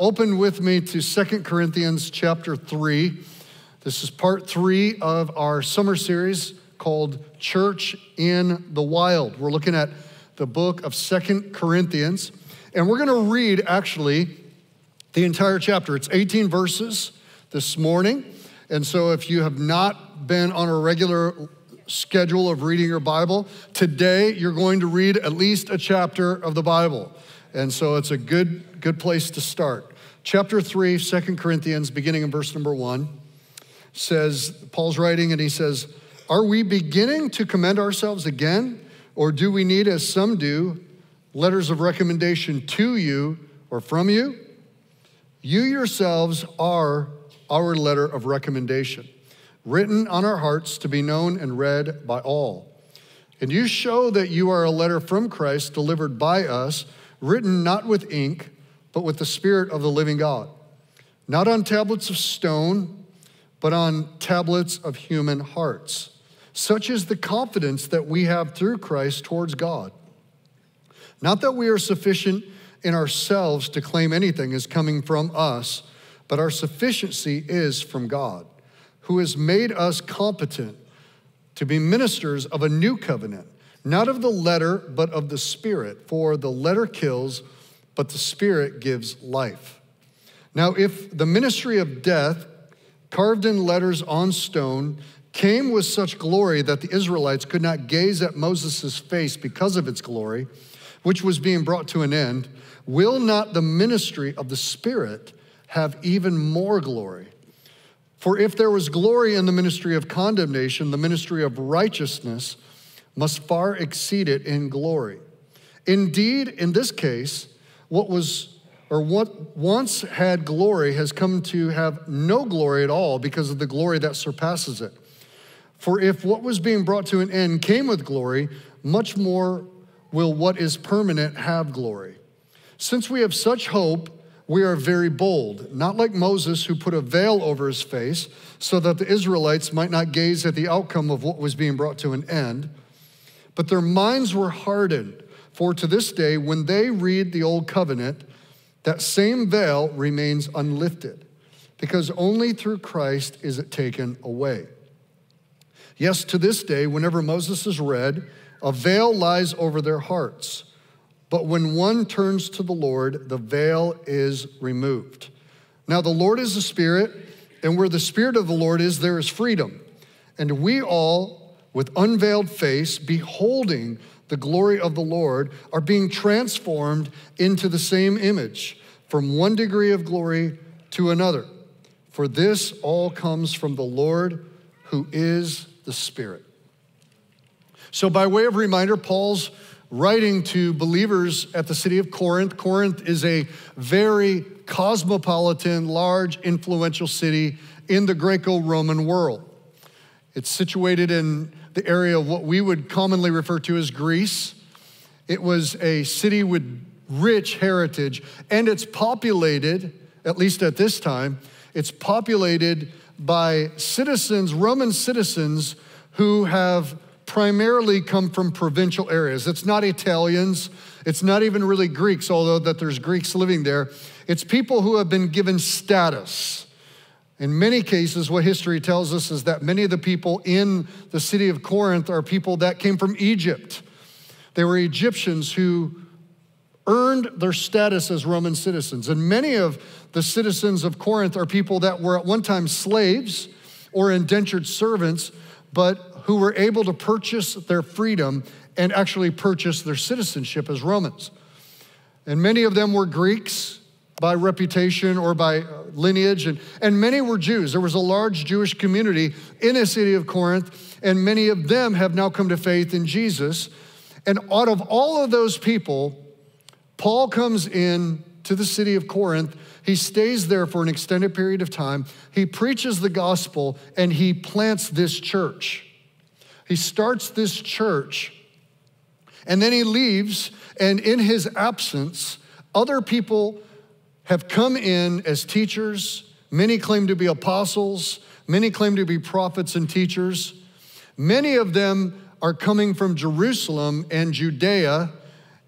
Open with me to 2 Corinthians chapter 3. This is part 3 of our summer series called Church in the Wild. We're looking at the book of 2 Corinthians, and we're going to read actually the entire chapter. It's 18 verses this morning, and so if you have not been on a regular schedule of reading your Bible, today you're going to read at least a chapter of the Bible. And so it's a good place to start. Chapter 3, 2 Corinthians, beginning in verse number 1, says, Paul's writing and he says, "Are we beginning to commend ourselves again? Or do we need, as some do, letters of recommendation to you or from you? You yourselves are our letter of recommendation, written on our hearts to be known and read by all. And you show that you are a letter from Christ delivered by us, written not with ink, but with the Spirit of the living God, not on tablets of stone, but on tablets of human hearts. Such is the confidence that we have through Christ towards God. Not that we are sufficient in ourselves to claim anything as coming from us, but our sufficiency is from God, who has made us competent to be ministers of a new covenant, not of the letter, but of the Spirit. For the letter kills, but the Spirit gives life. Now, if the ministry of death, carved in letters on stone, came with such glory that the Israelites could not gaze at Moses' face because of its glory, which was being brought to an end, will not the ministry of the Spirit have even more glory? For if there was glory in the ministry of condemnation, the ministry of righteousness must far exceed it in glory. Indeed, in this case, what once had glory has come to have no glory at all because of the glory that surpasses it. For if what was being brought to an end came with glory, much more will what is permanent have glory. Since we have such hope, we are very bold, not like Moses, who put a veil over his face so that the Israelites might not gaze at the outcome of what was being brought to an end. But their minds were hardened, for to this day, when they read the old covenant, that same veil remains unlifted, because only through Christ is it taken away. Yes, to this day, whenever Moses is read, a veil lies over their hearts. But when one turns to the Lord, the veil is removed. Now the Lord is the Spirit, and where the Spirit of the Lord is, there is freedom. And we all, with unveiled face, beholding the glory of the Lord, are being transformed into the same image, from one degree of glory to another. For this all comes from the Lord, who is the Spirit." So by way of reminder, Paul's writing to believers at the city of Corinth. Corinth is a very cosmopolitan, large, influential city in the Greco-Roman world. It's situated in the area of what we would commonly refer to as Greece. It was a city with rich heritage, and it's populated, at least at this time, it's populated by citizens, Roman citizens, who have primarily come from provincial areas. It's not Italians. It's not even really Greeks, although that there's Greeks living there. It's people who have been given status. In many cases, what history tells us is that many of the people in the city of Corinth are people that came from Egypt. They were Egyptians who earned their status as Roman citizens. And many of the citizens of Corinth are people that were at one time slaves or indentured servants, but who were able to purchase their freedom and actually purchase their citizenship as Romans. And many of them were Greeks by reputation or by lineage, and many were Jews. There was a large Jewish community in the city of Corinth, and many of them have now come to faith in Jesus. And out of all of those people, Paul comes in to the city of Corinth. He stays there for an extended period of time. He preaches the gospel, and he plants this church. He starts this church, and then he leaves, and in his absence, other people have come in as teachers. Many claim to be apostles. Many claim to be prophets and teachers. Many of them are coming from Jerusalem and Judea,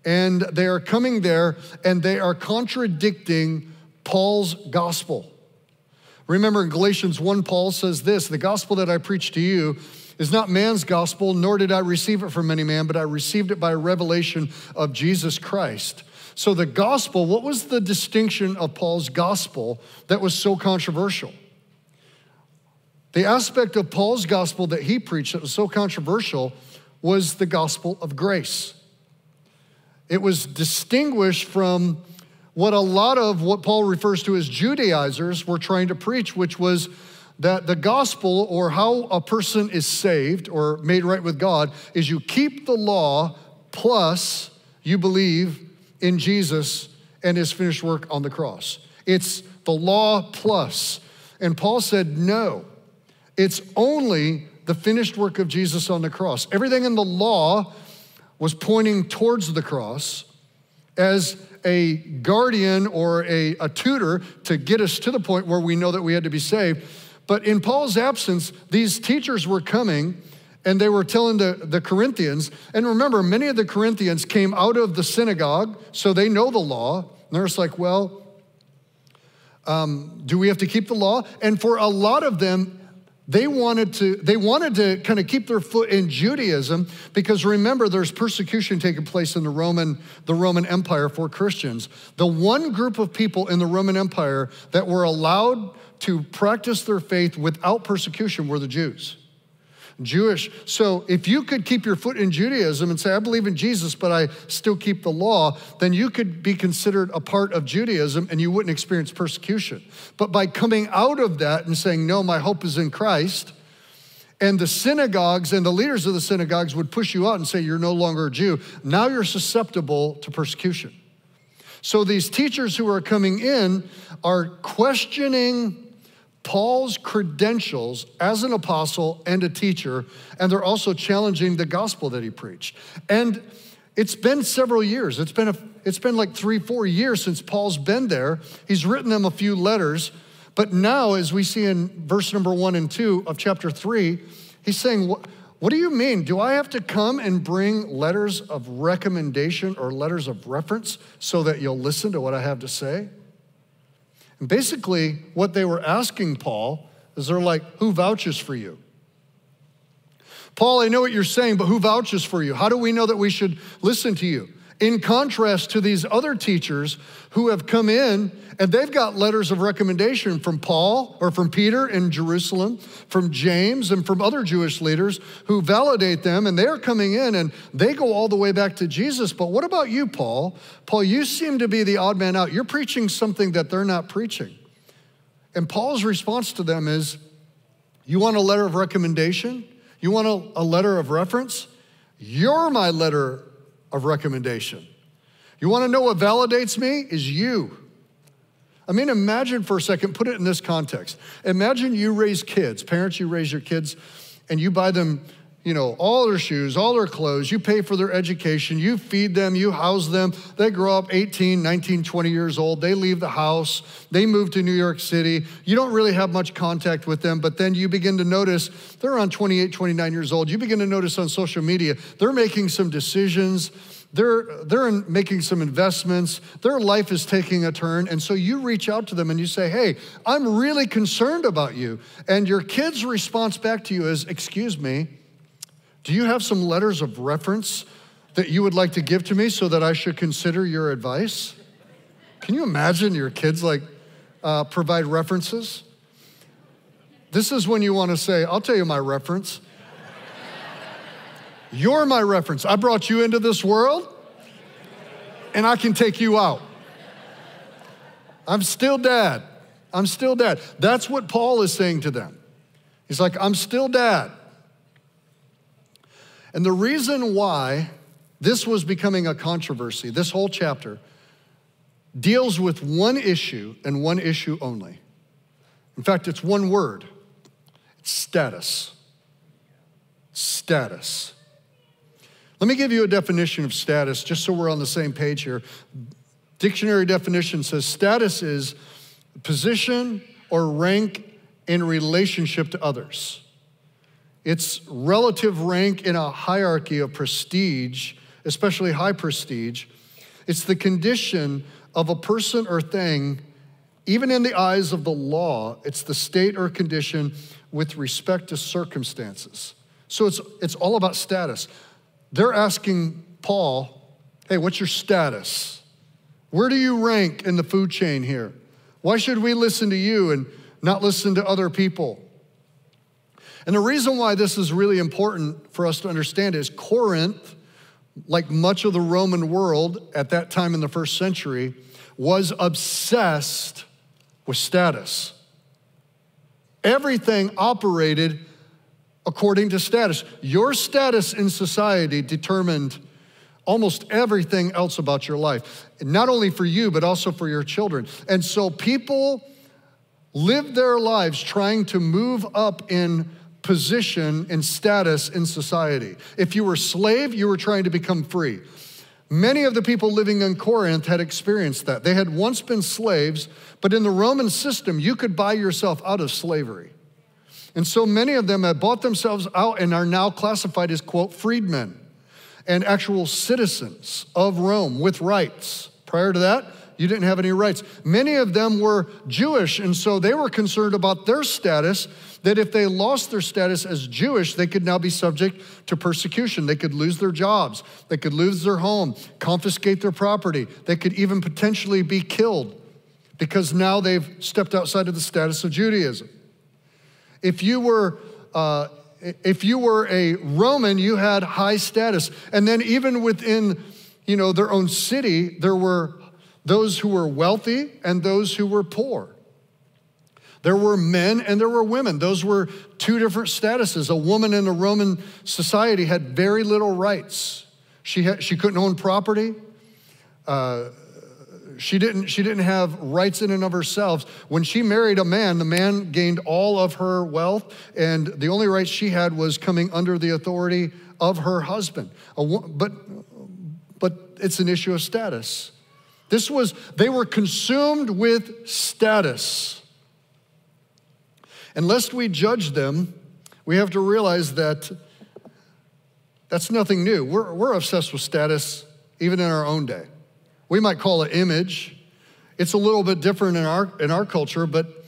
and they are coming there, and they are contradicting Paul's gospel. Remember in Galatians 1, Paul says this, the gospel that I preach to you is not man's gospel, nor did I receive it from any man, but I received it by revelation of Jesus Christ. So the gospel, what was the distinction of Paul's gospel that was so controversial? The aspect of Paul's gospel that he preached that was so controversial was the gospel of grace. It was distinguished from what a lot of what Paul refers to as Judaizers were trying to preach, which was that the gospel, or how a person is saved or made right with God, is you keep the law plus you believe in Jesus and his finished work on the cross. It's the law plus. And Paul said, no, it's only the finished work of Jesus on the cross. Everything in the law was pointing towards the cross as a guardian or a tutor to get us to the point where we know that we had to be saved. But in Paul's absence, these teachers were coming and they were telling the Corinthians, and remember, many of the Corinthians came out of the synagogue, so they know the law. And they're just like, well, do we have to keep the law? And for a lot of them, they wanted to kind of keep their foot in Judaism, because remember, there's persecution taking place in the Roman Empire for Christians. The one group of people in the Roman Empire that were allowed to practice their faith without persecution were the Jews. Jewish. So if you could keep your foot in Judaism and say, I believe in Jesus, but I still keep the law, then you could be considered a part of Judaism and you wouldn't experience persecution. But by coming out of that and saying, no, my hope is in Christ, and the synagogues and the leaders of the synagogues would push you out and say, you're no longer a Jew. Now you're susceptible to persecution. So these teachers who are coming in are questioning Paul's credentials as an apostle and a teacher, and they're also challenging the gospel that he preached. And it's been several years. It's been like 3-4 years since Paul's been there. He's written them a few letters, but now, as we see in verse number 1 and 2 of chapter 3, he's saying, what do you mean? Do I have to come and bring letters of recommendation or letters of reference so that you'll listen to what I have to say? Basically, what they were asking Paul is they're like, who vouches for you? Paul, I know what you're saying, but who vouches for you? How do we know that we should listen to you? In contrast to these other teachers who have come in and they've got letters of recommendation from Paul or from Peter in Jerusalem, from James and from other Jewish leaders who validate them, and they're coming in and they go all the way back to Jesus. But what about you, Paul? Paul, you seem to be the odd man out. You're preaching something that they're not preaching. And Paul's response to them is, you want a letter of recommendation? You want a letter of reference? You're my letter of recommendation. You want to know what validates me is you. I mean, imagine for a second, put it in this context. Imagine you raise kids, parents, you raise your kids and you buy them, you know, all their shoes, all their clothes, you pay for their education, you feed them, you house them. They grow up 18, 19, 20 years old. They leave the house. They move to New York City. You don't really have much contact with them, but then you begin to notice they're around 28, 29 years old. You begin to notice on social media, they're making some decisions. They're making some investments. Their life is taking a turn. And so you reach out to them and you say, hey, I'm really concerned about you. And your kid's response back to you is, excuse me, do you have some letters of reference that you would like to give to me so that I should consider your advice? Can you imagine your kids like provide references? This is when you want to say, I'll tell you my reference. You're my reference. I brought you into this world and I can take you out. I'm still dad. I'm still dad. That's what Paul is saying to them. He's like, I'm still dad. And the reason why this was becoming a controversy, this whole chapter, deals with one issue and one issue only. In fact, it's one word. It's status. Status. Let me give you a definition of status, just so we're on the same page here. Dictionary definition says status is position or rank in relationship to others. It's relative rank in a hierarchy of prestige, especially high prestige. It's the condition of a person or thing Even in the eyes of the law, it's the state or condition with respect to circumstances. So it's all about status. They're asking Paul, hey, what's your status? Where do you rank in the food chain here? Why should we listen to you and not listen to other people? And the reason why this is really important for us to understand is Corinth, like much of the Roman world at that time in the first century, was obsessed with status. Everything operated according to status. Your status in society determined almost everything else about your life, and not only for you, but also for your children. And so people live their lives trying to move up in position and status in society. If you were a slave, you were trying to become free. Many of the people living in Corinth had experienced that. They had once been slaves, but in the Roman system, you could buy yourself out of slavery. And so many of them had bought themselves out and are now classified as, quote, freedmen and actual citizens of Rome with rights. Prior to that, you didn't have any rights. Many of them were Jewish, and so they were concerned about their status, that if they lost their status as Jewish, they could now be subject to persecution. They could lose their jobs. They could lose their home, confiscate their property. They could even potentially be killed because now they've stepped outside of the status of Judaism. If you were a Roman, you had high status. And then even within, you know, their own city, there were those who were wealthy and those who were poor. There were men and there were women. Those were two different statuses. A woman in the Roman society had very little rights. She couldn't own property. She didn't have rights in and of herself. When she married a man, the man gained all of her wealth, and the only rights she had was coming under the authority of her husband. But it's an issue of status. They were consumed with status. And lest we judge them, we have to realize that that's nothing new. We're obsessed with status even in our own day. We might call it image. It's a little bit different in our culture, but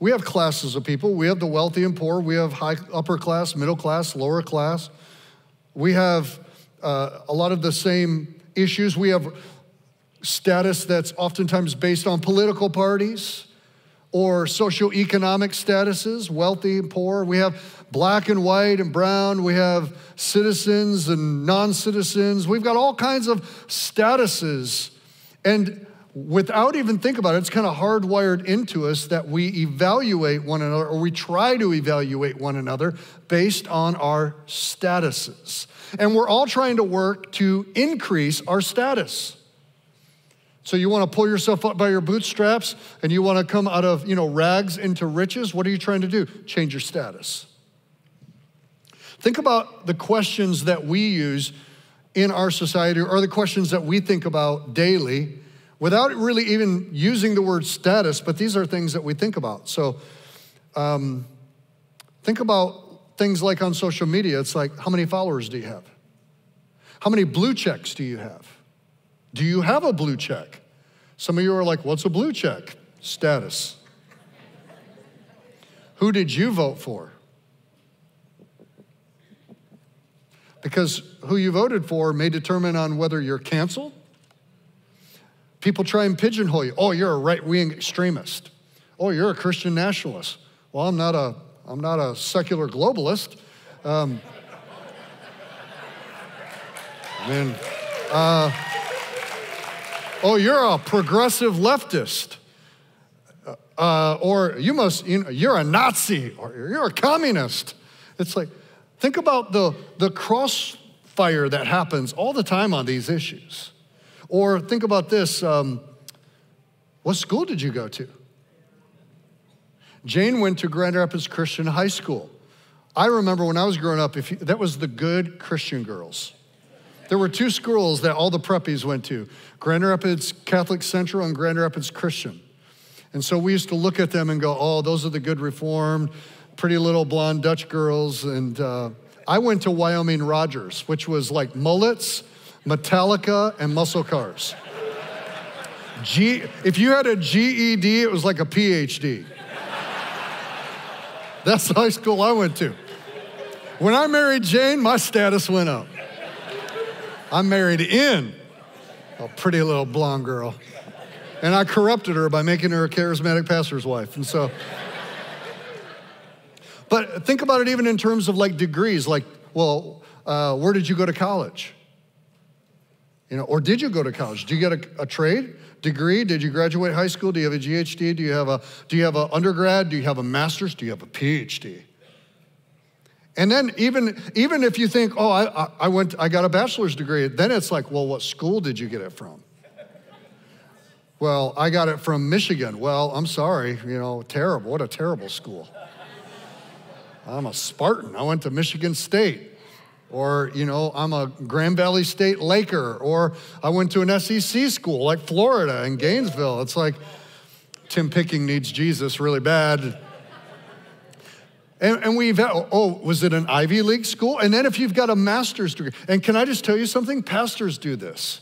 we have classes of people. We have the wealthy and poor. We have high, upper class, middle class, lower class. We have a lot of the same issues. We have status that's oftentimes based on political parties or socioeconomic statuses, wealthy and poor. We have black and white and brown. We have citizens and non-citizens. We've got all kinds of statuses. And without even thinking about it, it's kind of hardwired into us that we evaluate one another, or we try to evaluate one another based on our statuses. And we're all trying to work to increase our status. So you want to pull yourself up by your bootstraps and you want to come out of, you know, rags into riches? What are you trying to do? Change your status. Think about the questions that we use in our society, or the questions that we think about daily without really even using the word status, but these are things that we think about. So think about things like on social media. It's like, how many followers do you have? How many blue checks do you have? Do you have a blue check? Some of you are like, what's a blue check? Status. Who did you vote for? Because who you voted for may determine on whether you're canceled. People try and pigeonhole you. Oh, you're a right-wing extremist. Oh, you're a Christian nationalist. Well, I'm not a secular globalist. Oh, you're a progressive leftist, or you're a Nazi, or you're a communist. It's like, think about the crossfire that happens all the time on these issues. Or think about this, what school did you go to? Jane went to Grand Rapids Christian High School. I remember when I was growing up, that was the good Christian girls. There were two schools that all the preppies went to, Grand Rapids Catholic Central and Grand Rapids Christian. And so we used to look at them and go, oh, those are the good Reformed, pretty little blonde Dutch girls. And I went to Wyoming Rogers, which was like mullets, Metallica, and muscle cars. If you had a GED, it was like a PhD. That's the high school I went to. When I married Jane, my status went up. I married in a pretty little blonde girl. And I corrupted her by making her a charismatic pastor's wife. And so, but think about it even in terms of like degrees, like, well, where did you go to college? You know, or did you go to college? Do you get a trade degree? Did you graduate high school? Do you have a GHD? Do you have a undergrad? Do you have a master's? Do you have a PhD? And then even if you think, oh, I got a bachelor's degree, then it's like, well, what school did you get it from? Well, I got it from Michigan. Well, I'm sorry, you know, terrible. What a terrible school. I'm a Spartan. I went to Michigan State. Or, you know, I'm a Grand Valley State Laker. Or I went to an SEC school like Florida and Gainesville. It's like Tim Picking needs Jesus really bad. And we've had, oh, was it an Ivy League school? And then if you've got a master's degree, and can I just tell you something? Pastors do this.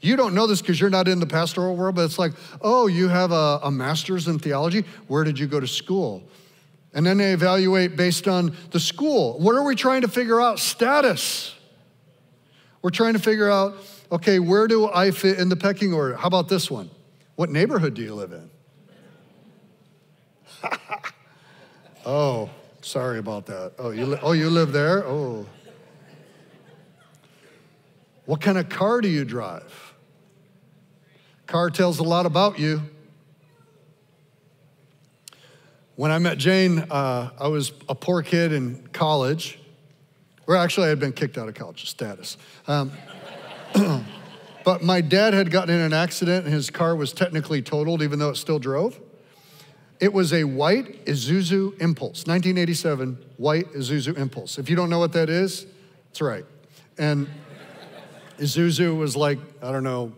You don't know this because you're not in the pastoral world, but it's like, oh, you have a master's in theology. Where did you go to school? And then they evaluate based on the school. What are we trying to figure out? Status. We're trying to figure out, okay, where do I fit in the pecking order? How about this one? What neighborhood do you live in? Oh, sorry about that. Oh, you live there? Oh. What kind of car do you drive? Car tells a lot about you. When I met Jane, I was a poor kid in college. Or actually, I had been kicked out of college, status. But my dad had gotten in an accident, and his car was technically totaled, even though it still drove. It was a white Isuzu Impulse, 1987 white Isuzu Impulse. If you don't know what that is, that's right. And Isuzu was like, I don't know,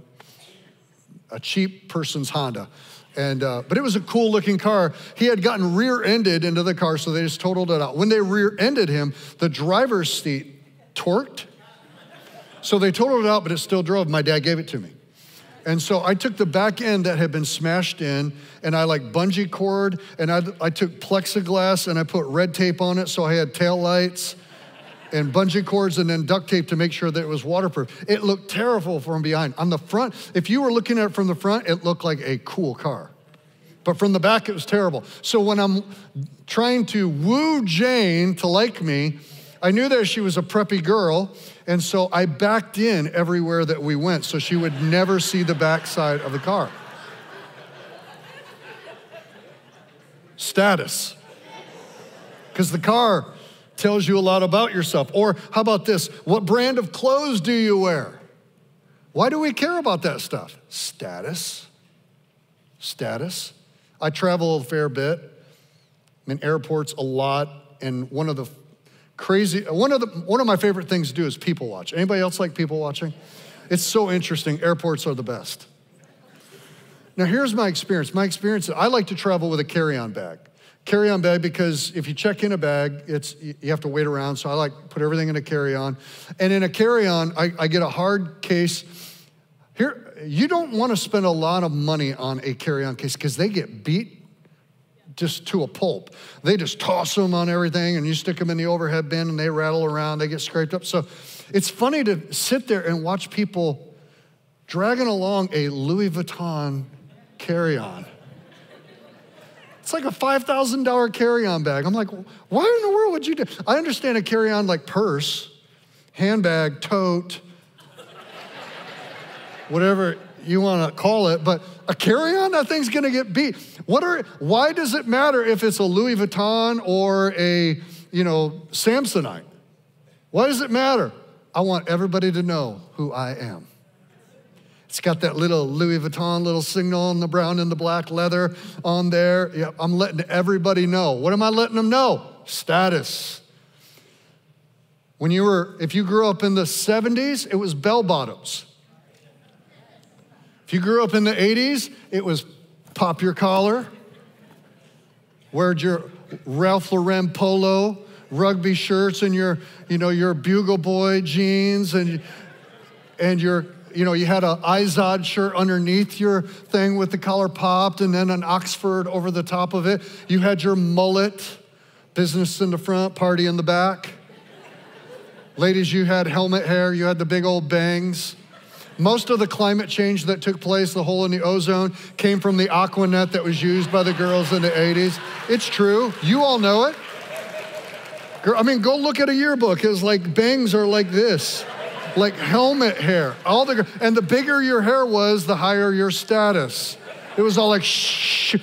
a cheap person's Honda. But it was a cool looking car. He had gotten rear-ended into the car, so they just totaled it out. When they rear-ended him, the driver's seat torqued. So they totaled it out, but it still drove. My dad gave it to me. And so I took the back end that had been smashed in, and I like bungee cord, and I took plexiglass, and I put red tape on it, so I had taillights and bungee cords and then duct tape to make sure that it was waterproof. It looked terrible from behind. On the front, if you were looking at it from the front, it looked like a cool car. But from the back, it was terrible. So when I'm trying to woo Jane to like me, I knew that she was a preppy girl, and so I backed in everywhere that we went so she would never see the backside of the car. Status. Because the car tells you a lot about yourself. Or how about this? What brand of clothes do you wear? Why do we care about that stuff? Status. Status. I travel a fair bit. I'm in airports a lot. And one of my favorite things to do is people watch. Anybody else like people watching? It's so interesting. Airports are the best. Now here's my experience. My experience is I like to travel with a carry-on bag. Carry-on bag, because if you check in a bag, you have to wait around, so I like put everything in a carry-on. And in a carry-on, I get a hard case. Here, you don't want to spend a lot of money on a carry-on case because they get beat just to a pulp. They just toss them on everything, and you stick them in the overhead bin, and they rattle around, they get scraped up. So it's funny to sit there and watch people dragging along a Louis Vuitton carry-on. It's like a $5,000 carry-on bag. I'm like, why in the world would you do? I understand a carry-on like purse, handbag, tote, whatever you want to call it, but a carry-on, that thing's going to get beat. Why does it matter if it's a Louis Vuitton or a, you know, Samsonite? Why does it matter? I want everybody to know who I am. It's got that little Louis Vuitton little signal in the brown and the black leather on there. Yeah, I'm letting everybody know. What am I letting them know? Status. If you grew up in the 70s, it was bell bottoms. If you grew up in the 80s, it was pop your collar, wear your Ralph Lauren polo, rugby shirts, and your Bugle Boy jeans and your you know, you had an Izod shirt underneath your thing with the collar popped and then an Oxford over the top of it. You had your mullet, business in the front, party in the back. Ladies, you had helmet hair, you had the big old bangs. Most of the climate change that took place, the hole in the ozone, came from the Aquanet that was used by the girls in the 80s. It's true. You all know it. I mean, go look at a yearbook. It's like bangs are like this, like helmet hair. And the bigger your hair was, the higher your status. It was all like shh.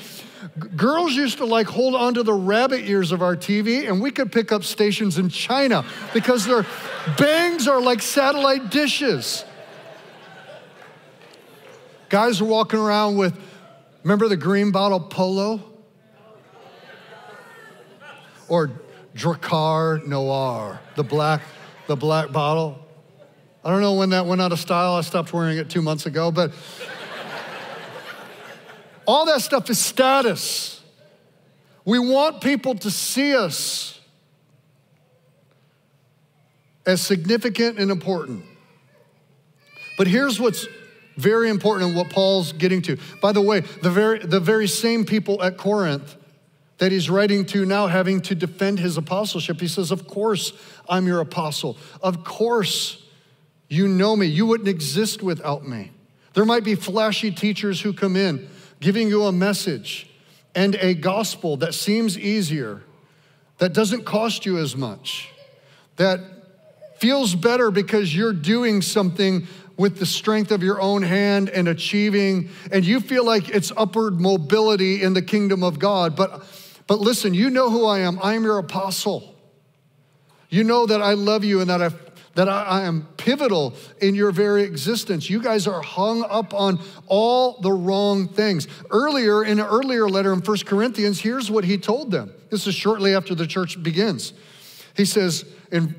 Girls used to like hold onto the rabbit ears of our TV, and we could pick up stations in China because their bangs are like satellite dishes. Guys are walking around with, remember the green bottle Polo? Or Drakkar Noir, the black bottle. I don't know when that went out of style. I stopped wearing it 2 months ago, but all that stuff is status. We want people to see us as significant and important. But here's what's very important in what Paul's getting to. By the way, the very same people at Corinth that he's writing to now having to defend his apostleship, he says, of course I'm your apostle. Of course you know me. You wouldn't exist without me. There might be flashy teachers who come in giving you a message and a gospel that seems easier, that doesn't cost you as much, that feels better because you're doing something with the strength of your own hand and achieving, and you feel like it's upward mobility in the kingdom of God. But listen, you know who I am. I am your apostle. You know that I love you and that I am pivotal in your very existence. You guys are hung up on all the wrong things. Earlier, in an earlier letter in 1 Corinthians, here's what he told them. This is shortly after the church begins. He says in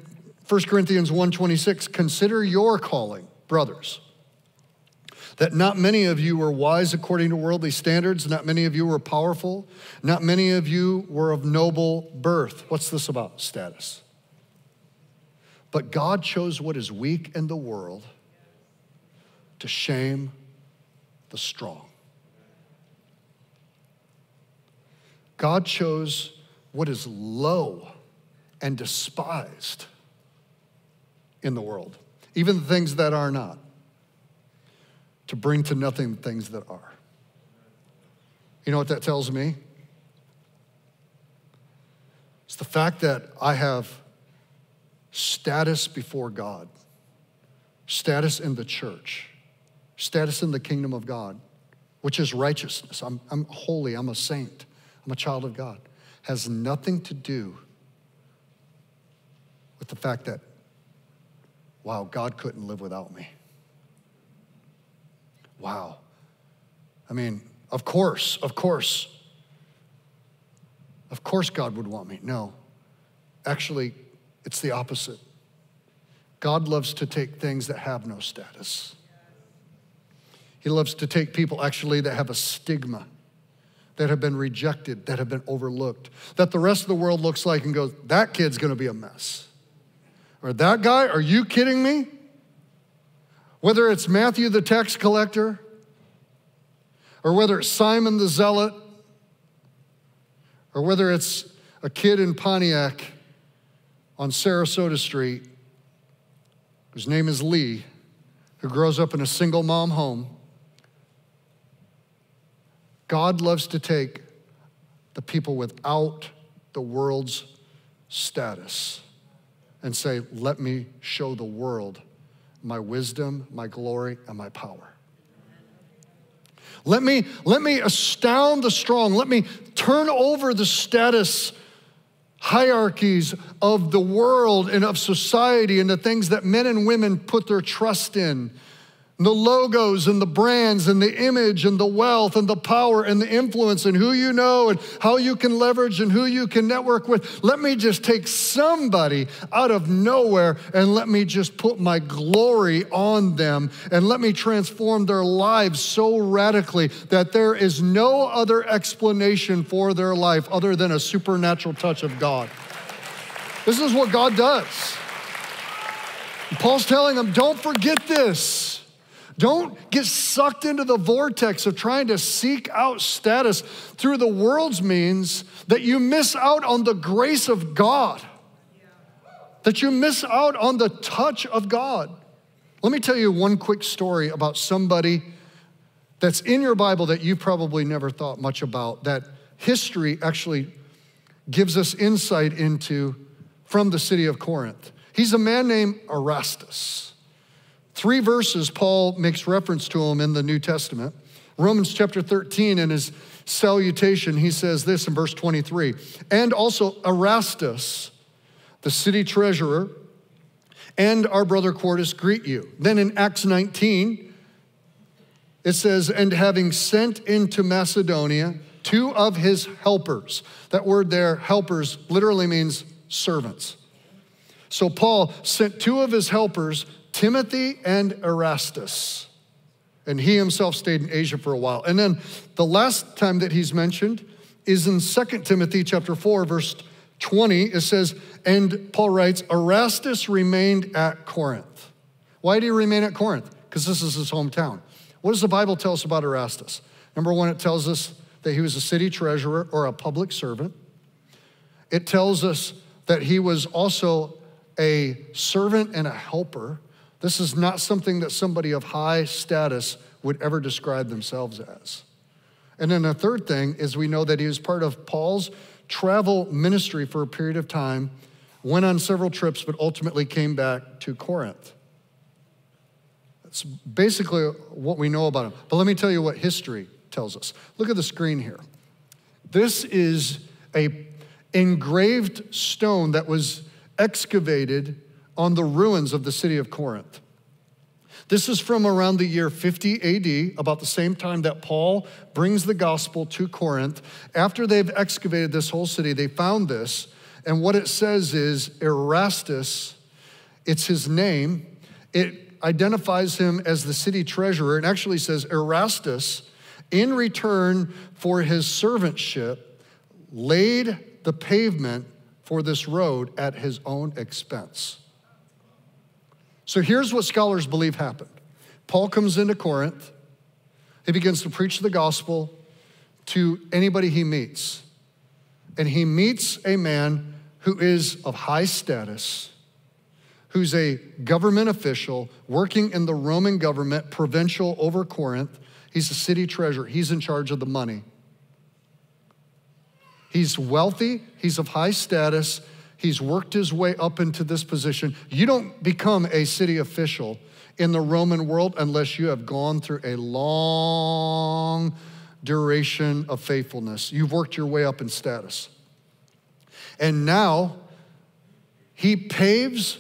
1 Corinthians 1:26, consider your calling, brothers, that not many of you were wise according to worldly standards, not many of you were powerful, not many of you were of noble birth. What's this about? Status. But God chose what is weak in the world to shame the strong. God chose what is low and despised in the world, even the things that are not, to bring to nothing the things that are. You know what that tells me? It's the fact that I have status before God, status in the church, status in the kingdom of God, which is righteousness. I'm holy, I'm a saint, I'm a child of God. Has nothing to do with the fact that, wow, God couldn't live without me. Wow. I mean, of course God would want me. No, actually, it's the opposite. God loves to take things that have no status. He loves to take people, actually, that have a stigma, that have been rejected, that have been overlooked, that the rest of the world looks like and goes, that kid's gonna be a mess. Or that guy, are you kidding me? Whether it's Matthew the tax collector, or whether it's Simon the zealot, or whether it's a kid in Pontiac on Sarasota Street, whose name is Lee, who grows up in a single mom home, God loves to take the people without the world's status and say, let me show the world my wisdom, my glory, and my power. Let me astound the strong. Let me turn over the status hierarchies of the world and of society and the things that men and women put their trust in, and the logos and the brands and the image and the wealth and the power and the influence and who you know and how you can leverage and who you can network with. Let me just take somebody out of nowhere and let me just put my glory on them and let me transform their lives so radically that there is no other explanation for their life other than a supernatural touch of God. This is what God does. And Paul's telling them, don't forget this. Don't get sucked into the vortex of trying to seek out status through the world's means, that you miss out on the grace of God, that you miss out on the touch of God. Let me tell you one quick story about somebody that's in your Bible that you probably never thought much about, that history actually gives us insight into from the city of Corinth. He's a man named Erastus. 3 verses Paul makes reference to him in the New Testament. Romans chapter 13, in his salutation, he says this in verse 23, "And also Erastus, the city treasurer, and our brother Quartus greet you." Then in Acts 19, it says, "And having sent into Macedonia 2 of his helpers." That word there, helpers, literally means servants. So Paul sent 2 of his helpers, Timothy and Erastus. And he himself stayed in Asia for a while. And then the last time that he's mentioned is in 2 Timothy chapter 4, verse 20. It says, and Paul writes, Erastus remained at Corinth. Why did he remain at Corinth? Because this is his hometown. What does the Bible tell us about Erastus? Number one, it tells us that he was a city treasurer or a public servant. It tells us that he was also a servant and a helper. This is not something that somebody of high status would ever describe themselves as. And then the third thing is we know that he was part of Paul's travel ministry for a period of time, went on several trips, but ultimately came back to Corinth. That's basically what we know about him. But let me tell you what history tells us. Look at the screen here. This is an engraved stone that was excavated on the ruins of the city of Corinth. This is from around the year 50 AD, about the same time that Paul brings the gospel to Corinth. After they've excavated this whole city, they found this, and what it says is Erastus, it's his name. It identifies him as the city treasurer, and actually says Erastus, in return for his servantship, laid the pavement for this road at his own expense. So here's what scholars believe happened. Paul comes into Corinth. He begins to preach the gospel to anybody he meets. And he meets a man who is of high status, who's a government official working in the Roman government, provincial over Corinth. He's a city treasurer. He's in charge of the money. He's wealthy. He's of high status. He's worked his way up into this position. You don't become a city official in the Roman world unless you have gone through a long duration of faithfulness. You've worked your way up in status. And now he paves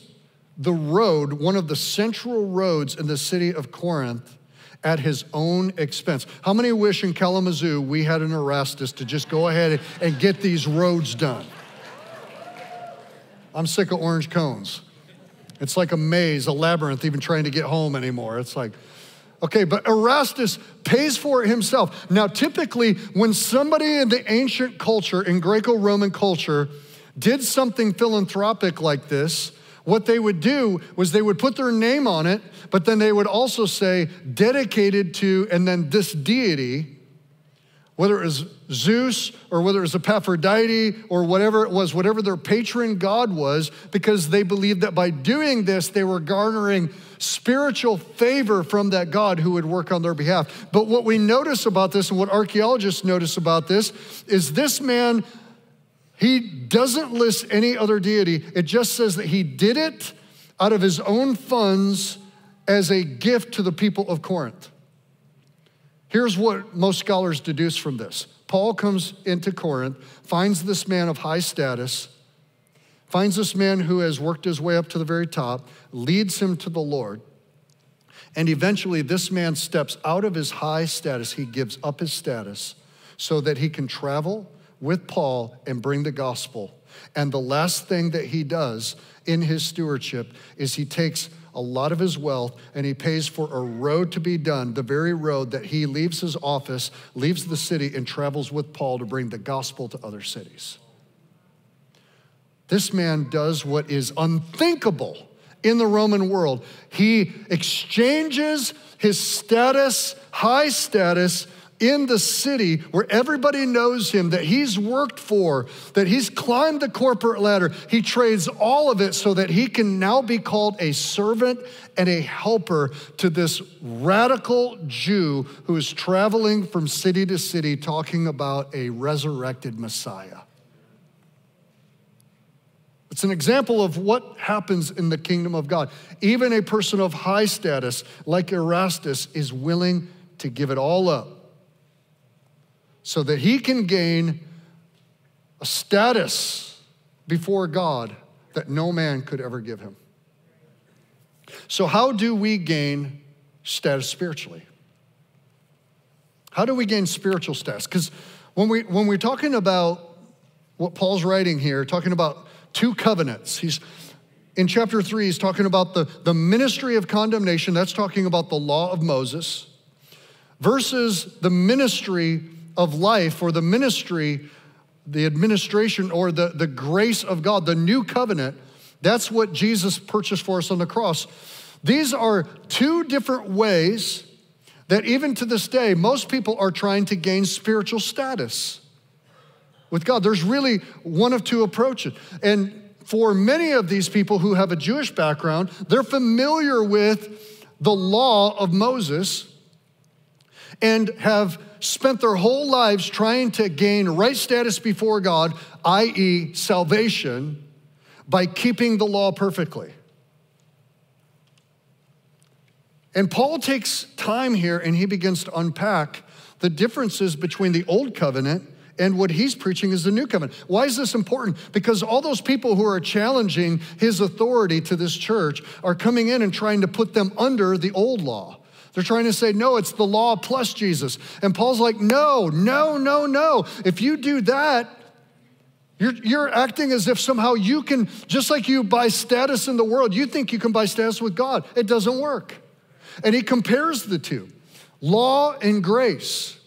the road, one of the central roads in the city of Corinth, at his own expense. How many wish in Kalamazoo we had an Erastus to just go ahead and get these roads done? I'm sick of orange cones. It's like a maze, a labyrinth, even trying to get home anymore. It's like, okay, but Erastus pays for it himself. Now, typically, when somebody in the ancient culture, in Greco-Roman culture, did something philanthropic like this, what they would do was they would put their name on it, but then they would also say, dedicated to, and then this deity, whether it was Zeus or whether it was Aphrodite or whatever it was, whatever their patron god was, because they believed that by doing this, they were garnering spiritual favor from that god who would work on their behalf. But what we notice about this, and what archaeologists notice about this, is this man, he doesn't list any other deity. It just says that he did it out of his own funds as a gift to the people of Corinth. Here's what most scholars deduce from this. Paul comes into Corinth, finds this man of high status, finds this man who has worked his way up to the very top, leads him to the Lord, and eventually this man steps out of his high status. He gives up his status so that he can travel with Paul and bring the gospel. And the last thing that he does in his stewardship is he takes a lot of his wealth and he pays for a road to be done, the very road that he leaves his office, leaves the city, and travels with Paul to bring the gospel to other cities. This man does what is unthinkable in the Roman world. He exchanges his status, high status, in the city where everybody knows him, that he's worked for, that he's climbed the corporate ladder. He trades all of it so that he can now be called a servant and a helper to this radical Jew who is traveling from city to city talking about a resurrected Messiah. It's an example of what happens in the kingdom of God. Even a person of high status like Erastus is willing to give it all up so that he can gain a status before God that no man could ever give him. So how do we gain status spiritually? How do we gain spiritual status? Because when we're talking about what Paul's writing here, talking about two covenants. In chapter 3, he's talking about the ministry of condemnation. That's talking about the law of Moses versus the ministry of life, or the ministry, the administration, or the grace of God, the new covenant. That's what Jesus purchased for us on the cross. These are two different ways that even to this day, most people are trying to gain spiritual status with God. There's really one of two approaches. And for many of these people who have a Jewish background, they're familiar with the law of Moses and have spent their whole lives trying to gain right status before God, i.e. salvation, by keeping the law perfectly. And Paul takes time here and he begins to unpack the differences between the old covenant and what he's preaching is the new covenant. Why is this important? Because all those people who are challenging his authority to this church are coming in and trying to put them under the old law. They're trying to say, no, it's the law plus Jesus. And Paul's like, no, no, no, no. If you do that, you're acting as if somehow you can, just like you buy status in the world, you think you can buy status with God. It doesn't work. And he compares the two, law and grace.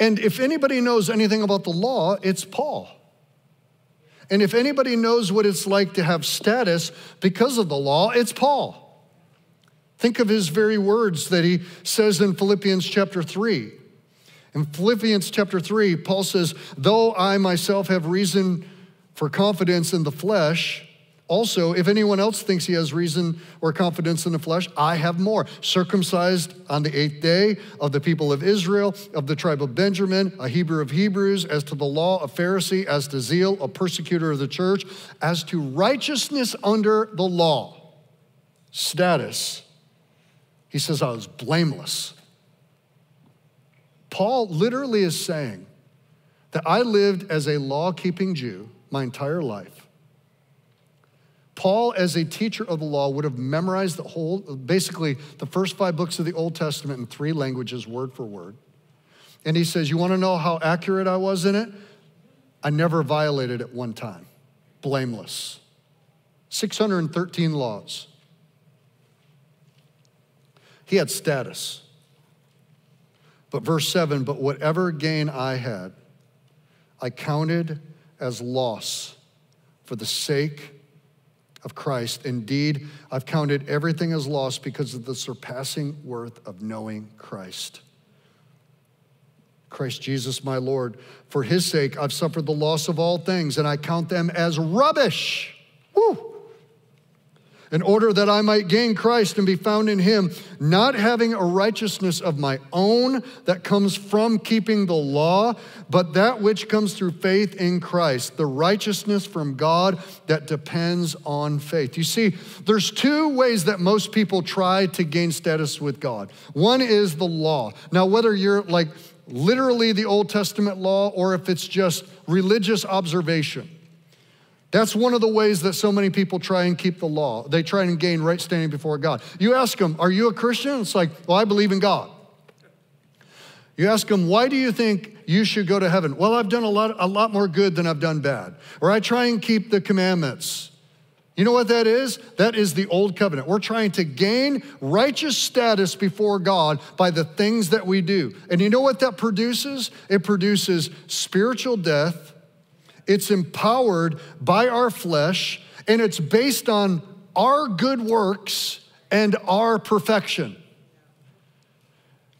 And if anybody knows anything about the law, it's Paul. And if anybody knows what it's like to have status because of the law, it's Paul. Think of his very words that he says in Philippians chapter 3. In Philippians chapter 3, Paul says, though I myself have reason for confidence in the flesh, also, if anyone else thinks he has reason or confidence in the flesh, I have more. Circumcised on the 8th day, of the people of Israel, of the tribe of Benjamin, a Hebrew of Hebrews, as to the law, a Pharisee, as to zeal, a persecutor of the church, as to righteousness under the law, status. He says, I was blameless. Paul literally is saying that I lived as a law-keeping Jew my entire life. Paul, as a teacher of the law, would have memorized the whole, basically the first 5 books of the Old Testament in 3 languages, word for word. And he says, you want to know how accurate I was in it? I never violated it one time. Blameless. 613 laws. He had status. But verse 7, but whatever gain I had, I counted as loss for the sake of Christ. Indeed, I've counted everything as lost because of the surpassing worth of knowing Christ. Christ Jesus, my Lord, for his sake, I've suffered the loss of all things, and I count them as rubbish. Woo! In order that I might gain Christ and be found in him, not having a righteousness of my own that comes from keeping the law, but that which comes through faith in Christ, the righteousness from God that depends on faith. You see, there's two ways that most people try to gain status with God. One is the law. Now, whether you're like literally the Old Testament law or if it's just religious observation, that's one of the ways that so many people try and keep the law. They try and gain right standing before God. You ask them, are you a Christian? It's like, well, I believe in God. You ask them, why do you think you should go to heaven? Well, I've done a lot more good than I've done bad. Or I try and keep the commandments. You know what that is? That is the old covenant. We're trying to gain righteous status before God by the things that we do. And you know what that produces? It produces spiritual death. It's empowered by our flesh, and it's based on our good works and our perfection.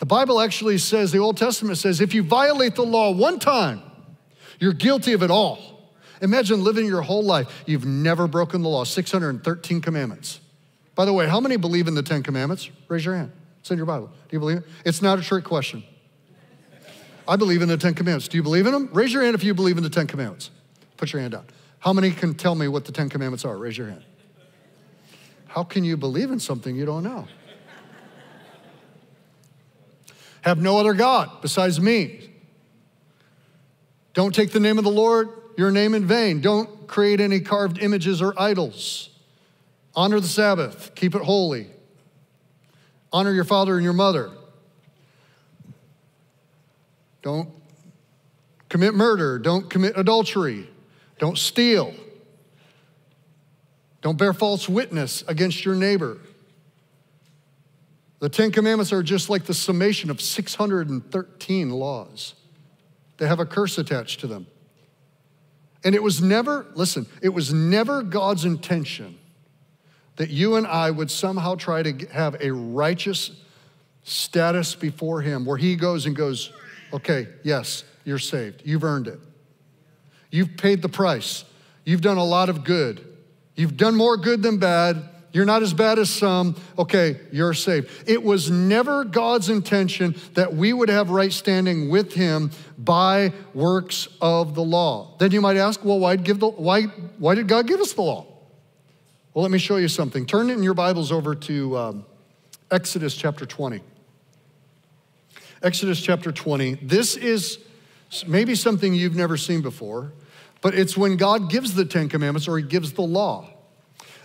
The Bible actually says, the Old Testament says, if you violate the law one time, you're guilty of it all. Imagine living your whole life. You've never broken the law, 613 commandments. By the way, how many believe in the 10 commandments? Raise your hand. It's in your Bible. Do you believe it? It's not a trick question. I believe in the 10 commandments. Do you believe in them? Raise your hand if you believe in the 10 commandments. Put your hand down. How many can tell me what the 10 commandments are? Raise your hand. How can you believe in something you don't know? Have no other God besides me. Don't take the name of the Lord, your name in vain. Don't create any carved images or idols. Honor the Sabbath. Keep it holy. Honor your father and your mother. Don't commit murder. Don't commit adultery. Don't steal. Don't bear false witness against your neighbor. The 10 commandments are just like the summation of 613 laws. They have a curse attached to them. And it was never, listen, it was never God's intention that you and I would somehow try to have a righteous status before him where he goes and goes, okay, yes, you're saved. You've earned it. You've paid the price. You've done a lot of good. You've done more good than bad. You're not as bad as some. Okay, you're saved. It was never God's intention that we would have right standing with him by works of the law. Then you might ask, well, why did God give us the law? Well, let me show you something. Turn in your Bibles over to Exodus chapter 20. Exodus chapter 20. This is maybe something you've never seen before, but it's when God gives the 10 commandments or he gives the law.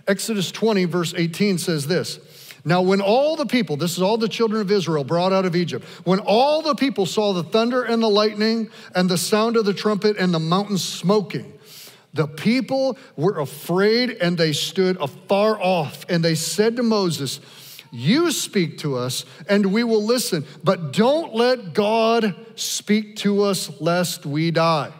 Exodus 20 verse 18 says this, now when all the people, this is all the children of Israel brought out of Egypt, when all the people saw the thunder and the lightning and the sound of the trumpet and the mountain smoking, the people were afraid and they stood afar off and they said to Moses, you speak to us and we will listen, but don't let God speak to us lest we die.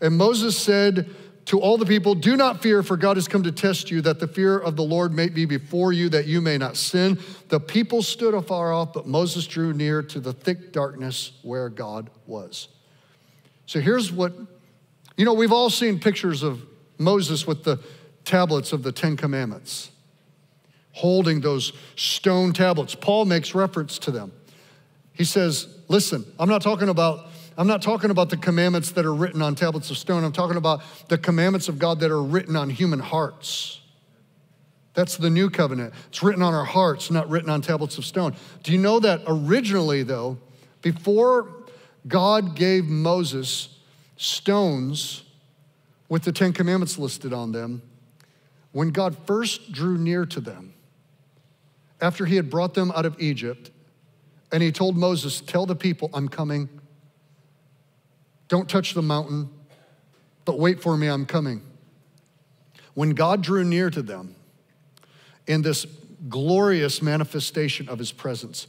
And Moses said to all the people, do not fear, for God has come to test you, that the fear of the Lord may be before you, that you may not sin. The people stood afar off, but Moses drew near to the thick darkness where God was. So here's what, you know, we've all seen pictures of Moses with the tablets of the 10 commandments, holding those stone tablets. Paul makes reference to them. He says, listen, I'm not talking about the commandments that are written on tablets of stone. I'm talking about the commandments of God that are written on human hearts. That's the new covenant. It's written on our hearts, not written on tablets of stone. Do you know that originally, though, before God gave Moses stones with the 10 commandments listed on them, when God first drew near to them, after he had brought them out of Egypt, and he told Moses, tell the people, I'm coming. Don't touch the mountain, but wait for me, I'm coming. When God drew near to them in this glorious manifestation of his presence,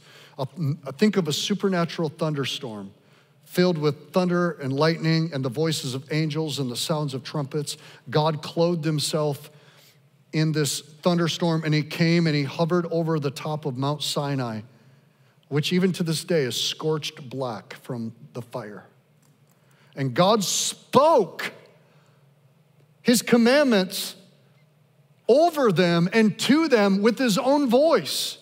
think of a supernatural thunderstorm filled with thunder and lightning and the voices of angels and the sounds of trumpets. God clothed himself in this thunderstorm and he came and he hovered over the top of Mount Sinai, which even to this day is scorched black from the fire. And God spoke his commandments over them and to them with his own voice.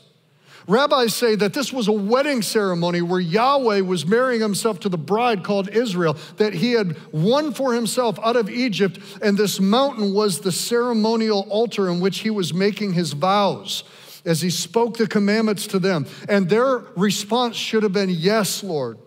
Rabbis say that this was a wedding ceremony where Yahweh was marrying himself to the bride called Israel, that he had won for himself out of Egypt, and this mountain was the ceremonial altar in which he was making his vows as he spoke the commandments to them. And their response should have been, yes, Lord.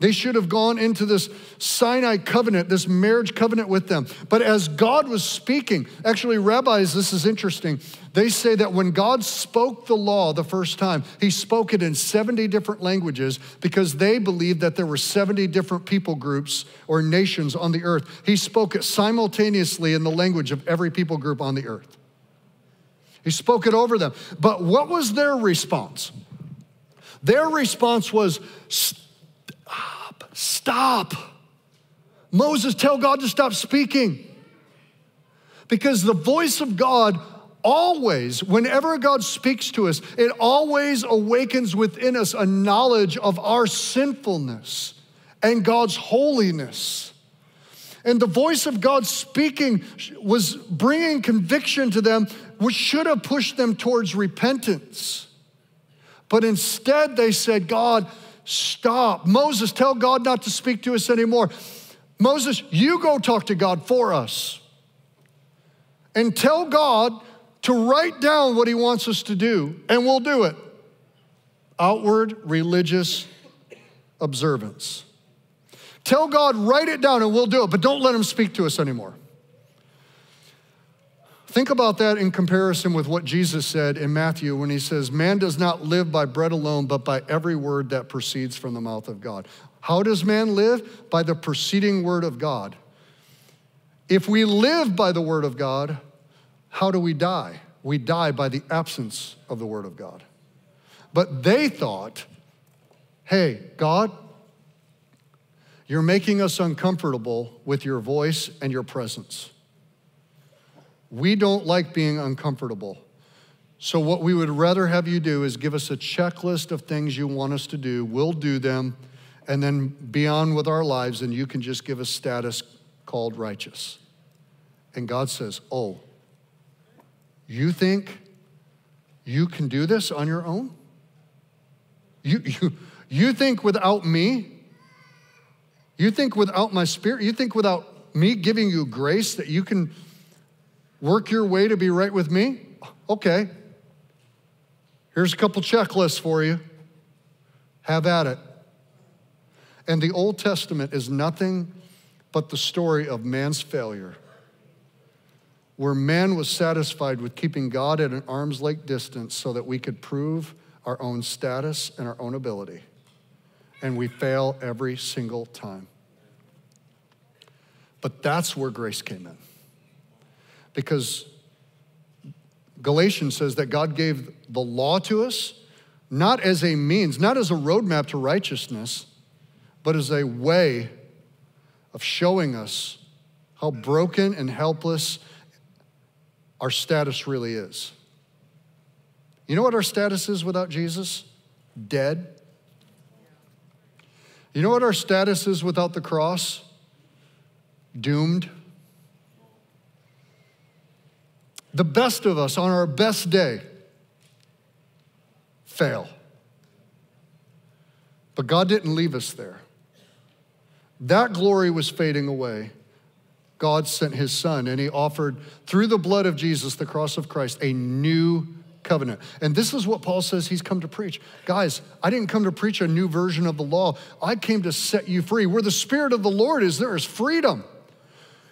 They should have gone into this Sinai covenant, this marriage covenant with them. But as God was speaking, actually rabbis, this is interesting. They say that when God spoke the law the first time, he spoke it in 70 different languages because they believed that there were 70 different people groups or nations on the earth. He spoke it simultaneously in the language of every people group on the earth. He spoke it over them. But what was their response? Their response was, stop. Moses, tell God to stop speaking. Because the voice of God always, whenever God speaks to us, it always awakens within us a knowledge of our sinfulness and God's holiness. And the voice of God speaking was bringing conviction to them, which should have pushed them towards repentance. But instead they said, God, stop. Moses, tell God not to speak to us anymore. Moses, you go talk to God for us. And tell God to write down what he wants us to do, and we'll do it. Outward religious observance. Tell God, write it down and we'll do it, but don't let him speak to us anymore. Think about that in comparison with what Jesus said in Matthew when he says, man does not live by bread alone, but by every word that proceeds from the mouth of God. How does man live? By the proceeding word of God. If we live by the word of God, how do we die? We die by the absence of the word of God. But they thought, hey, God, you're making us uncomfortable with your voice and your presence. We don't like being uncomfortable. So what we would rather have you do is give us a checklist of things you want us to do. We'll do them, and then be on with our lives, and you can just give us status called righteous. And God says, oh, you think you can do this on your own? You think without me? You think without my spirit, you think without me giving you grace that you can work your way to be right with me? Okay, here's a couple checklists for you. Have at it. And the Old Testament is nothing but the story of man's failure, where man was satisfied with keeping God at an arm's length distance so that we could prove our own status and our own ability. And we fail every single time. But that's where grace came in. Because Galatians says that God gave the law to us, not as a means, not as a roadmap to righteousness, but as a way of showing us how broken and helpless our status really is. You know what our status is without Jesus? Dead. You know what our status is without the cross? Doomed. The best of us on our best day fail. But God didn't leave us there. That glory was fading away. God sent his son, and he offered, through the blood of Jesus, the cross of Christ, a new covenant. And this is what Paul says he's come to preach. Guys, I didn't come to preach a new version of the law. I came to set you free. Where the Spirit of the Lord is, there is freedom.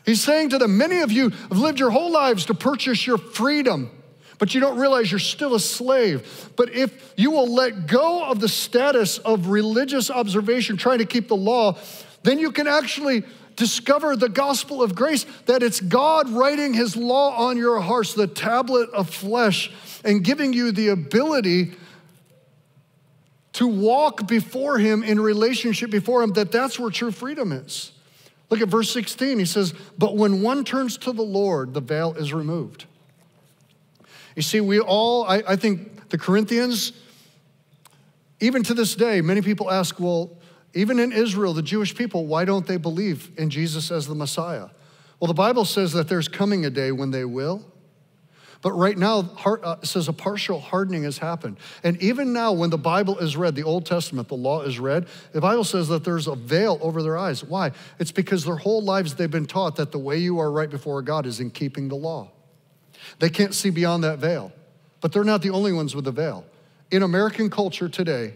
He's saying to them, many of you have lived your whole lives to purchase your freedom, but you don't realize you're still a slave. But if you will let go of the status of religious observation, trying to keep the law, then you can actually discover the gospel of grace, that it's God writing his law on your hearts, the tablet of flesh, and giving you the ability to walk before him in relationship before him, that's where true freedom is. Look at verse 16. He says, but when one turns to the Lord, the veil is removed. You see, I think the Corinthians, even to this day, many people ask, well, even in Israel, the Jewish people, why don't they believe in Jesus as the Messiah? Well, the Bible says that there's coming a day when they will. But right now, it says a partial hardening has happened. And even now, when the Bible is read, the Old Testament, the law is read, the Bible says that there's a veil over their eyes. Why? It's because their whole lives they've been taught that the way you are right before God is in keeping the law. They can't see beyond that veil. But they're not the only ones with a veil. In American culture today,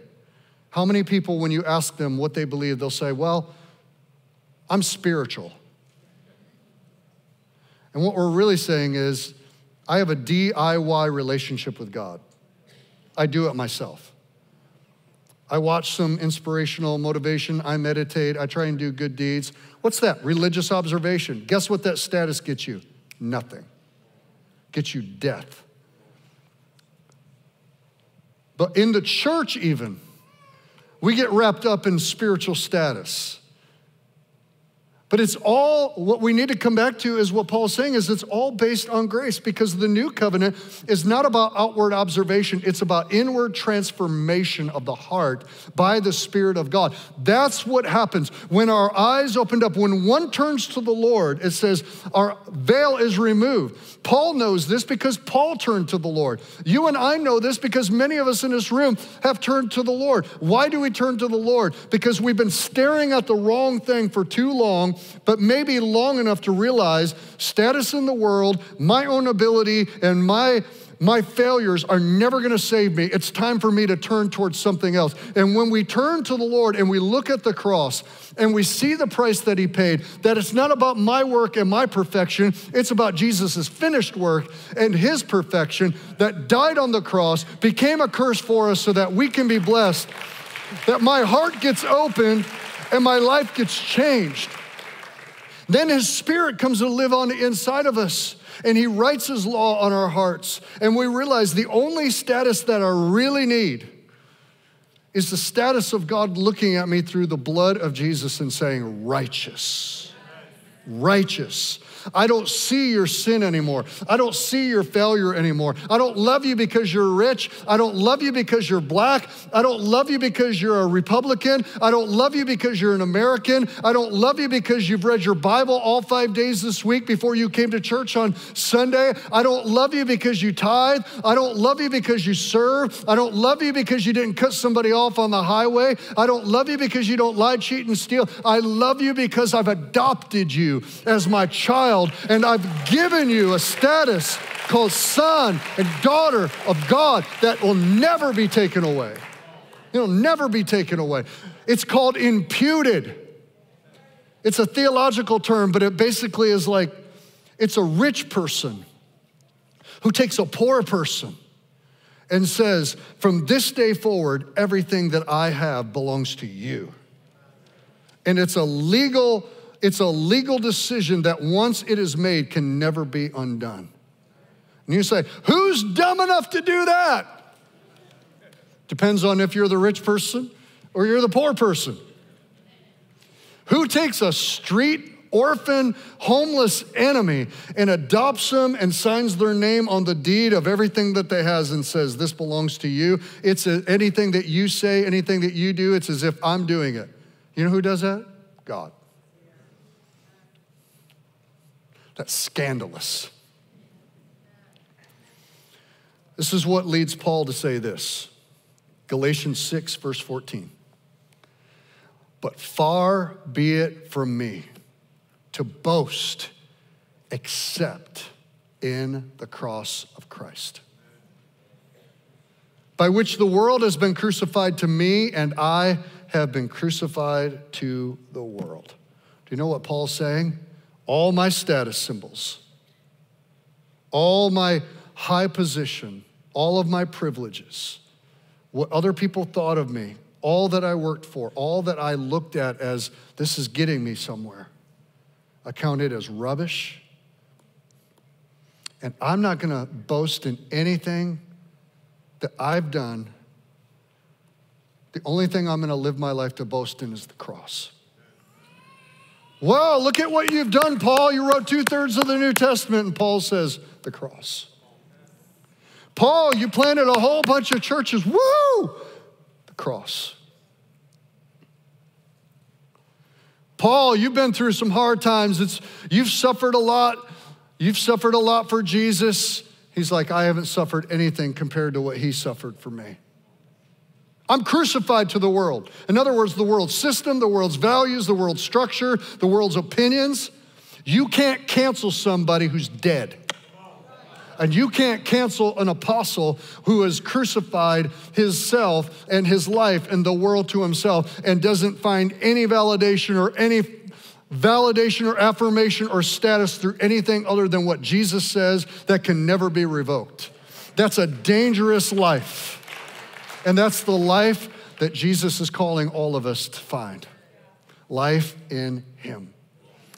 how many people, when you ask them what they believe, they'll say, well, I'm spiritual. And what we're really saying is, I have a DIY relationship with God. I do it myself. I watch some inspirational motivation. I meditate. I try and do good deeds. What's that? Religious observation. Guess what that status gets you? Nothing. Gets you death. But in the church even, we get wrapped up in spiritual status. But it's all, what we need to come back to is what Paul's saying is it's all based on grace, because the new covenant is not about outward observation. It's about inward transformation of the heart by the Spirit of God. That's what happens. When our eyes opened up, when one turns to the Lord, it says our veil is removed. Paul knows this because Paul turned to the Lord. You and I know this because many of us in this room have turned to the Lord. Why do we turn to the Lord? Because we've been staring at the wrong thing for too long, but maybe long enough to realize status in the world, my own ability, and my failures are never gonna save me. It's time for me to turn towards something else. And when we turn to the Lord and we look at the cross and we see the price that he paid, that it's not about my work and my perfection, it's about Jesus' finished work and his perfection that died on the cross, became a curse for us so that we can be blessed, that my heart gets opened and my life gets changed. Then his Spirit comes to live on the inside of us, and he writes his law on our hearts. And we realize the only status that I really need is the status of God looking at me through the blood of Jesus and saying, righteous, righteous. I don't see your sin anymore. I don't see your failure anymore. I don't love you because you're rich. I don't love you because you're black. I don't love you because you're a Republican. I don't love you because you're an American. I don't love you because you've read your Bible all 5 days this week before you came to church on Sunday. I don't love you because you tithe. I don't love you because you serve. I don't love you because you didn't cut somebody off on the highway. I don't love you because you don't lie, cheat, and steal. I love you because I've adopted you as my child, and I've given you a status called son and daughter of God that will never be taken away. It'll never be taken away. It's called imputed. It's a theological term, but it basically is like, it's a rich person who takes a poor person and says, from this day forward, everything that I have belongs to you. And it's a legal decision that once it is made can never be undone. And you say, who's dumb enough to do that? Depends on if you're the rich person or you're the poor person. Who takes a street orphan, homeless enemy and adopts them and signs their name on the deed of everything that they has and says, this belongs to you. It's anything that you say, anything that you do, it's as if I'm doing it. You know who does that? God. That's scandalous. This is what leads Paul to say this. Galatians 6, verse 14. But far be it from me to boast except in the cross of Christ, by which the world has been crucified to me and I have been crucified to the world. Do you know what Paul's saying? All my status symbols, all my high position, all of my privileges, what other people thought of me, all that I worked for, all that I looked at as this is getting me somewhere, I count it as rubbish. And I'm not gonna boast in anything that I've done. The only thing I'm gonna live my life to boast in is the cross. Wow, look at what you've done, Paul. You wrote 2/3 of the New Testament, and Paul says, the cross. Paul, you planted a whole bunch of churches. Woo! The cross. Paul, you've been through some hard times. You've suffered a lot. You've suffered a lot for Jesus. He's like, I haven't suffered anything compared to what he suffered for me. I'm crucified to the world. In other words, the world's system, the world's values, the world's structure, the world's opinions. You can't cancel somebody who's dead. And you can't cancel an apostle who has crucified his self and his life and the world to himself and doesn't find any validation or affirmation or status through anything other than what Jesus says that can never be revoked. That's a dangerous life. And that's the life that Jesus is calling all of us to find. Life in him.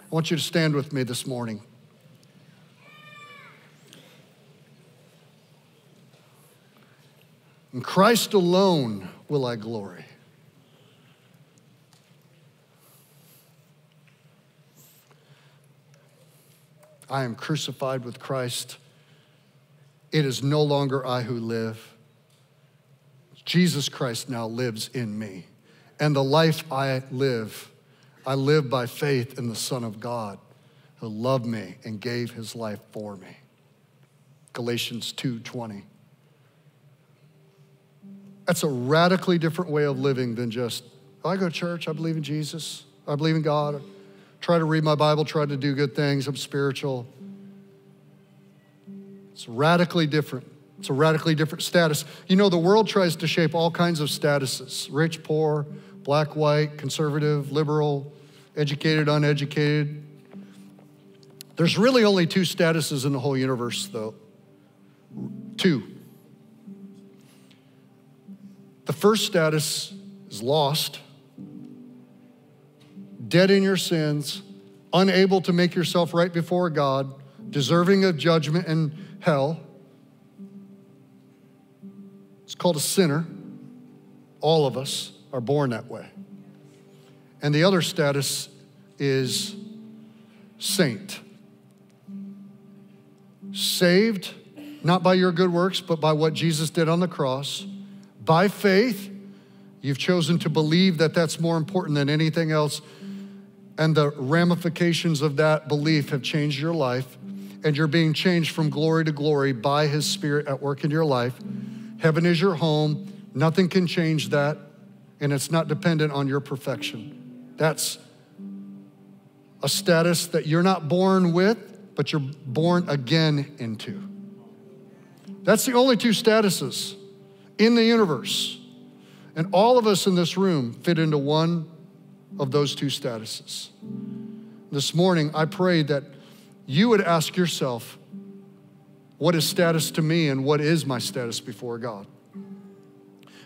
I want you to stand with me this morning. In Christ alone will I glory. I am crucified with Christ. It is no longer I who live. Jesus Christ now lives in me. And the life I live by faith in the Son of God who loved me and gave his life for me. Galatians 2:20. That's a radically different way of living than just, I go to church, I believe in Jesus, I believe in God, I try to read my Bible, try to do good things, I'm spiritual. It's radically different. It's a radically different status. You know, the world tries to shape all kinds of statuses, rich, poor, black, white, conservative, liberal, educated, uneducated. There's really only two statuses in the whole universe, though. Two. The first status is lost, dead in your sins, unable to make yourself right before God, deserving of judgment and hell. It's called a sinner. All of us are born that way. And the other status is saint. Saved, not by your good works, but by what Jesus did on the cross. By faith, you've chosen to believe that that's more important than anything else, and the ramifications of that belief have changed your life, and you're being changed from glory to glory by his Spirit at work in your life. Heaven is your home. Nothing can change that, and it's not dependent on your perfection. That's a status that you're not born with, but you're born again into. That's the only two statuses in the universe. And all of us in this room fit into one of those two statuses. This morning, I prayed that you would ask yourself, what is status to me and what is my status before God?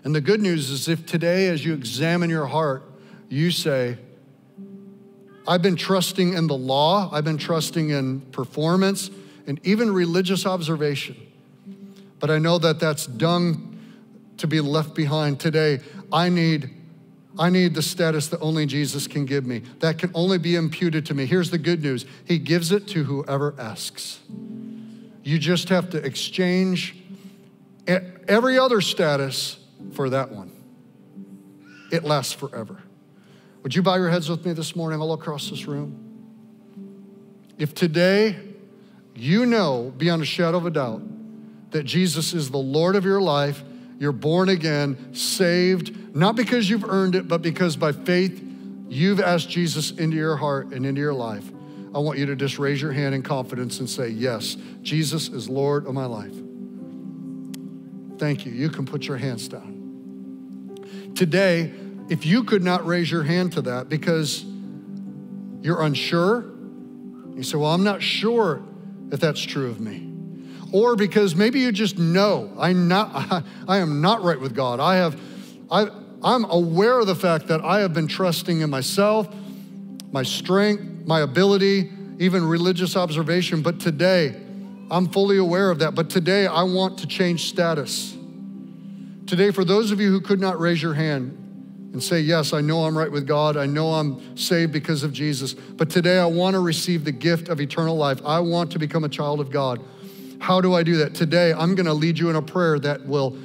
And the good news is if today, as you examine your heart, you say, I've been trusting in the law, I've been trusting in performance, and even religious observation. But I know that that's dung to be left behind today. I need the status that only Jesus can give me. That can only be imputed to me. Here's the good news. He gives it to whoever asks. You just have to exchange every other status for that one. It lasts forever. Would you bow your heads with me this morning all across this room? If today you know beyond a shadow of a doubt that Jesus is the Lord of your life, you're born again, saved, not because you've earned it, but because by faith you've asked Jesus into your heart and into your life. I want you to just raise your hand in confidence and say, yes, Jesus is Lord of my life. Thank you. You can put your hands down. Today, if you could not raise your hand to that because you're unsure, you say, well, I'm not sure if that's true of me. Or because maybe you just know, I am not right with God. I'm aware of the fact that I have been trusting in myself, my strength, my ability, even religious observation, but today, I'm fully aware of that, but today I want to change status. Today, for those of you who could not raise your hand and say, yes, I know I'm right with God, I know I'm saved because of Jesus, but today I want to receive the gift of eternal life. I want to become a child of God. How do I do that? Today, I'm going to lead you in a prayer that will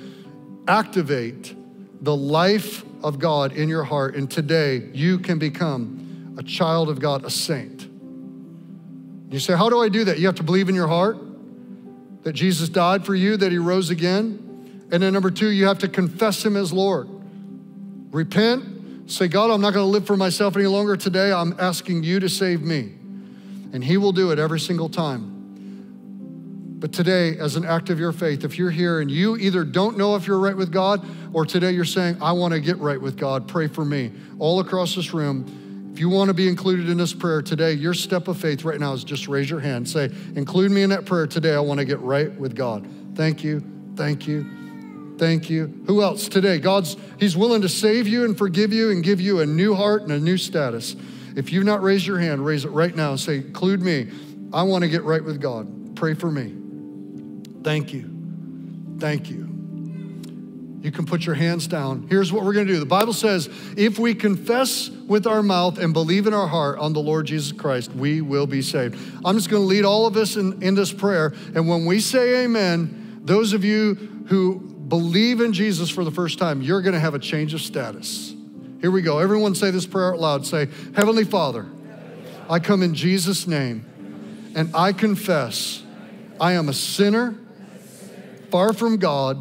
activate the life of God in your heart. And today, you can become a child of God, a saint. You say, how do I do that? You have to believe in your heart that Jesus died for you, that he rose again. And then number two, you have to confess him as Lord. Repent, say, God, I'm not going to live for myself any longer. Today, I'm asking you to save me. And he will do it every single time. But today, as an act of your faith, if you're here and you either don't know if you're right with God, or today you're saying, I want to get right with God, pray for me. All across this room, if you want to be included in this prayer today, your step of faith right now is just raise your hand. Say, include me in that prayer today. I want to get right with God. Thank you, thank you, thank you. Who else today? He's willing to save you and forgive you and give you a new heart and a new status. If you've not raised your hand, raise it right now and say, include me. I want to get right with God. Pray for me. Thank you. Thank you. You can put your hands down. Here's what we're going to do. The Bible says, if we confess with our mouth and believe in our heart on the Lord Jesus Christ, we will be saved. I'm just going to lead all of us in this prayer. And when we say amen, those of you who believe in Jesus for the first time, you're going to have a change of status. Here we go. Everyone say this prayer out loud. Say, Heavenly Father, I come in Jesus' name, and I confess I am a sinner, far from God,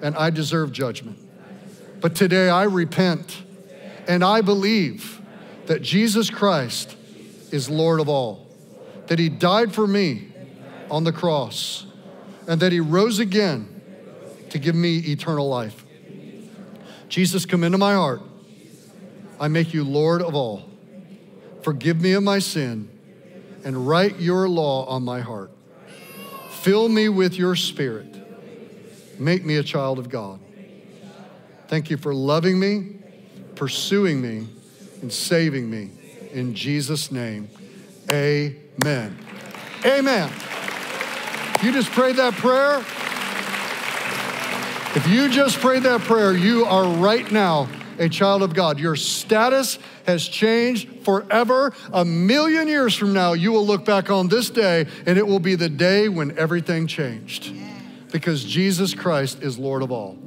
and I deserve judgment. But today I repent, and I believe that Jesus Christ is Lord of all, that he died for me on the cross, and that he rose again to give me eternal life. Jesus, come into my heart. I make you Lord of all. Forgive me of my sin, and write your law on my heart. Fill me with your Spirit. Make me a child of God. Thank you for loving me, pursuing me, and saving me. In Jesus' name, amen. Amen. You just prayed that prayer? If you just prayed that prayer, you are right now a child of God. Your status has changed forever. 1,000,000 years from now, you will look back on this day, and it will be the day when everything changed. Because Jesus Christ is Lord of all.